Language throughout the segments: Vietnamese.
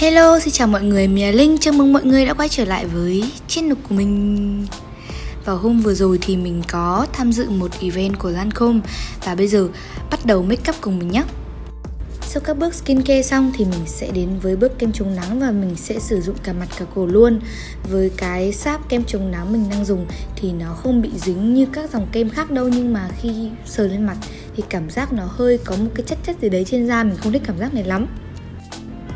Hello, xin chào mọi người, mình là Linh. Chào mừng mọi người đã quay trở lại với channel của mình. Vào hôm vừa rồi thì mình có tham dự một event của Lancome. Và bây giờ bắt đầu make up cùng mình nhé. Sau các bước skincare xong thì mình sẽ đến với bước kem chống nắng. Và mình sẽ sử dụng cả mặt cả cổ luôn. Với cái sáp kem chống nắng mình đang dùng thì nó không bị dính như các dòng kem khác đâu. Nhưng mà khi sờ lên mặt thì cảm giác nó hơi có một cái chất gì đấy trên da. Mình không thích cảm giác này lắm.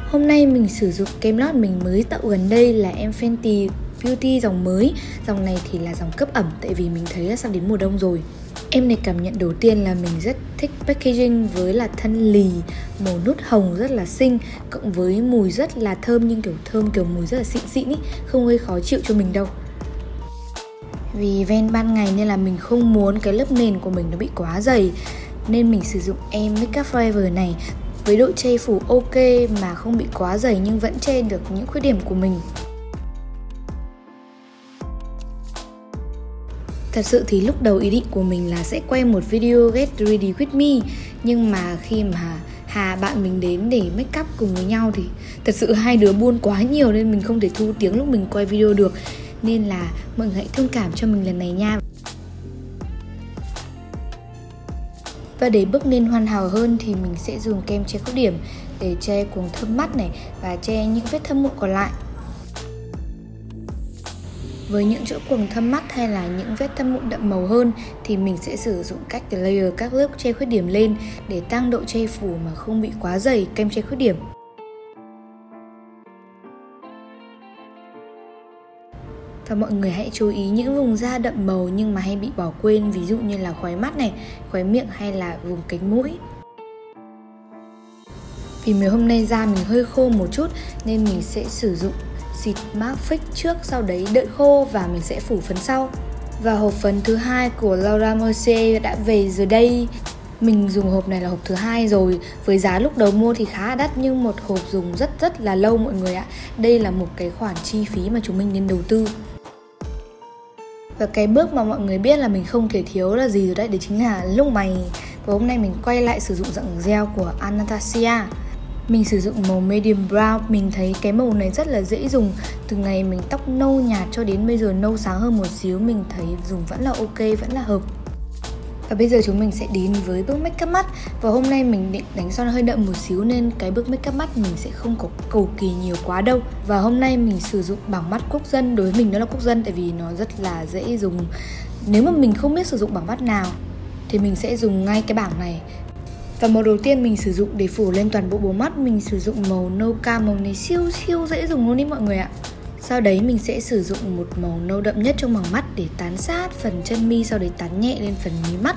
Hôm nay mình sử dụng kem lót mình mới tạo gần đây là em Fenty Beauty dòng mới. Dòng này thì là dòng cấp ẩm tại vì mình thấy là sắp đến mùa đông rồi. Em này cảm nhận đầu tiên là mình rất thích packaging với là thân lì, màu nút hồng rất là xinh, cộng với mùi rất là thơm nhưng kiểu mùi rất là xịn xịn ý, không gây khó chịu cho mình đâu. Vì event ban ngày nên là mình không muốn cái lớp nền của mình nó bị quá dày nên mình sử dụng em Make Up For Ever này. Với độ che phủ ok mà không bị quá dày nhưng vẫn che được những khuyết điểm của mình. Thật sự thì lúc đầu ý định của mình là sẽ quay một video Get Ready With Me. Nhưng mà khi mà Hà bạn mình đến để make up cùng với nhau thì thật sự hai đứa buôn quá nhiều nên mình không thể thu tiếng lúc mình quay video được. Nên là mọi người hãy thông cảm cho mình lần này nha. Và để bước lên hoàn hảo hơn thì mình sẽ dùng kem che khuyết điểm để che cuống thâm mắt này và che những vết thâm mụn còn lại. Với những chỗ cuống thâm mắt hay là những vết thâm mụn đậm màu hơn thì mình sẽ sử dụng cách layer các lớp che khuyết điểm lên để tăng độ che phủ mà không bị quá dày kem che khuyết điểm. Và mọi người hãy chú ý những vùng da đậm màu nhưng mà hay bị bỏ quên, ví dụ như là khóe mắt này, khóe miệng hay là vùng cánh mũi. Vì mấy hôm nay da mình hơi khô một chút nên mình sẽ sử dụng xịt mask fix trước, sau đấy đợi khô và mình sẽ phủ phấn sau. Và hộp phấn thứ hai của Laura Mercier đã về rồi đây. Mình dùng hộp này là hộp thứ hai rồi. Với giá lúc đầu mua thì khá là đắt nhưng một hộp dùng rất là lâu mọi người ạ. Đây là một cái khoản chi phí mà chúng mình nên đầu tư. Và cái bước mà mọi người biết là mình không thể thiếu là gì rồi đấy, đấy chính là lông mày. Và hôm nay mình quay lại sử dụng dạng gel của Anastasia. Mình sử dụng màu medium brown, mình thấy cái màu này rất là dễ dùng. Từ ngày mình tóc nâu nhạt cho đến bây giờ nâu sáng hơn một xíu, mình thấy dùng vẫn là ok, vẫn là hợp. Và bây giờ chúng mình sẽ đến với bước make up mắt. Và hôm nay mình định đánh son hơi đậm một xíu nên cái bước make up mắt mình sẽ không có cầu kỳ nhiều quá đâu. Và hôm nay mình sử dụng bảng mắt quốc dân. Đối với mình nó là quốc dân tại vì nó rất là dễ dùng. Nếu mà mình không biết sử dụng bảng mắt nào thì mình sẽ dùng ngay cái bảng này. Và màu đầu tiên mình sử dụng để phủ lên toàn bộ bố mắt, mình sử dụng màu nâu cam. Màu này siêu siêu dễ dùng luôn đi mọi người ạ. Sau đấy mình sẽ sử dụng một màu nâu đậm nhất trong mảng mắt để tán sát phần chân mi, sau đấy tán nhẹ lên phần mí mắt.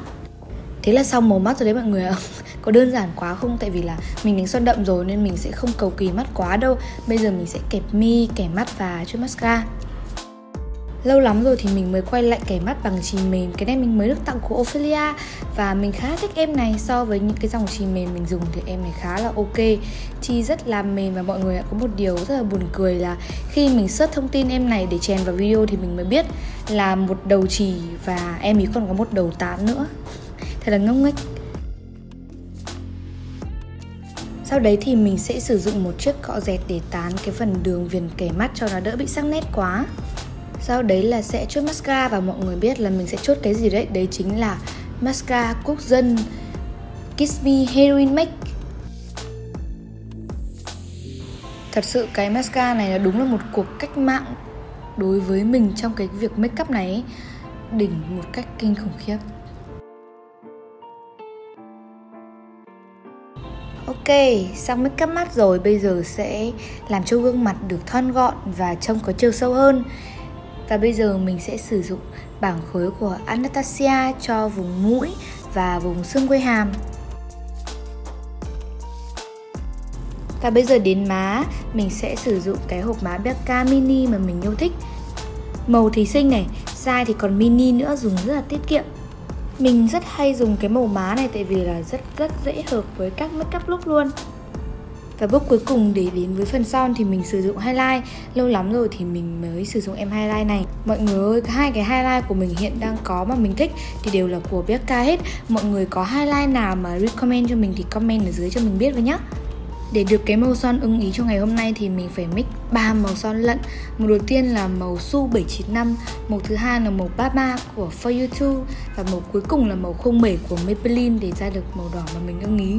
Thế là xong màu mắt rồi đấy mọi người ạ. Có đơn giản quá không? Tại vì là mình đánh son đậm rồi nên mình sẽ không cầu kỳ mắt quá đâu. Bây giờ mình sẽ kẹp mi, kẻ mắt và chút mascara. Lâu lắm rồi thì mình mới quay lại kẻ mắt bằng chì mềm. Cái này mình mới được tặng của Ophelia. Và mình khá thích em này. So với những cái dòng chì mềm mình dùng thì em này khá là ok. Chì rất là mềm. Và mọi người ạ, có một điều rất là buồn cười là khi mình search thông tin em này để chèn vào video thì mình mới biết là một đầu chì và em ấy còn có một đầu tán nữa. Thật là ngốc nghếch. Sau đấy thì mình sẽ sử dụng một chiếc cọ dẹt để tán cái phần đường viền kẻ mắt cho nó đỡ bị sắc nét quá. Sau đấy là sẽ chốt mascara. Và mọi người biết là mình sẽ chốt cái gì đấy. Đấy chính là mascara quốc dân Kiss Me Heroin Make. Thật sự cái mascara này là đúng là một cuộc cách mạng đối với mình trong cái việc make up này ấy. Đỉnh một cách kinh khủng khiếp. Ok, xong make up mắt rồi. Bây giờ sẽ làm cho gương mặt được thon gọn và trông có chiều sâu hơn. Và bây giờ mình sẽ sử dụng bảng khối của Anastasia cho vùng mũi và vùng xương quai hàm. Và bây giờ đến má, mình sẽ sử dụng cái hộp má Becca mini mà mình yêu thích. Màu thì xinh này, size thì còn mini nữa, dùng rất là tiết kiệm. Mình rất hay dùng cái màu má này tại vì là rất dễ hợp với các make up look luôn. Và bước cuối cùng để đến với phần son thì mình sử dụng highlight. Lâu lắm rồi thì mình mới sử dụng em highlight này. Mọi người ơi, hai cái highlight của mình hiện đang có mà mình thích thì đều là của Becca hết. Mọi người có highlight nào mà recommend cho mình thì comment ở dưới cho mình biết với nhá. Để được cái màu son ưng ý cho ngày hôm nay thì mình phải mix 3 màu son lận. Màu đầu tiên là màu Su 795, màu thứ hai là màu 33 của For You Too và màu cuối cùng là màu 07 của Maybelline để ra được màu đỏ mà mình ưng ý.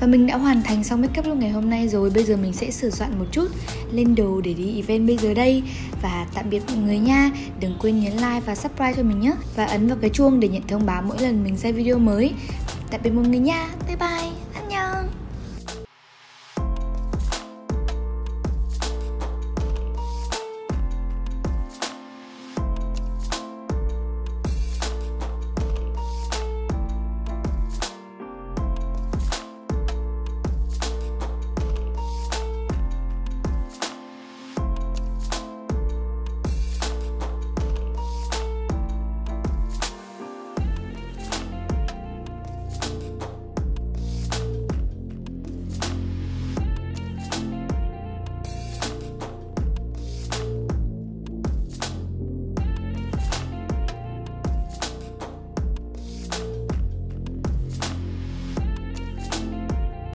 Và mình đã hoàn thành xong make up lúc ngày hôm nay rồi. Bây giờ mình sẽ sửa soạn một chút, lên đồ để đi event bây giờ đây. Và tạm biệt mọi người nha. Đừng quên nhấn like và subscribe cho mình nhé. Và ấn vào cái chuông để nhận thông báo mỗi lần mình ra video mới. Tạm biệt mọi người nha. Bye bye.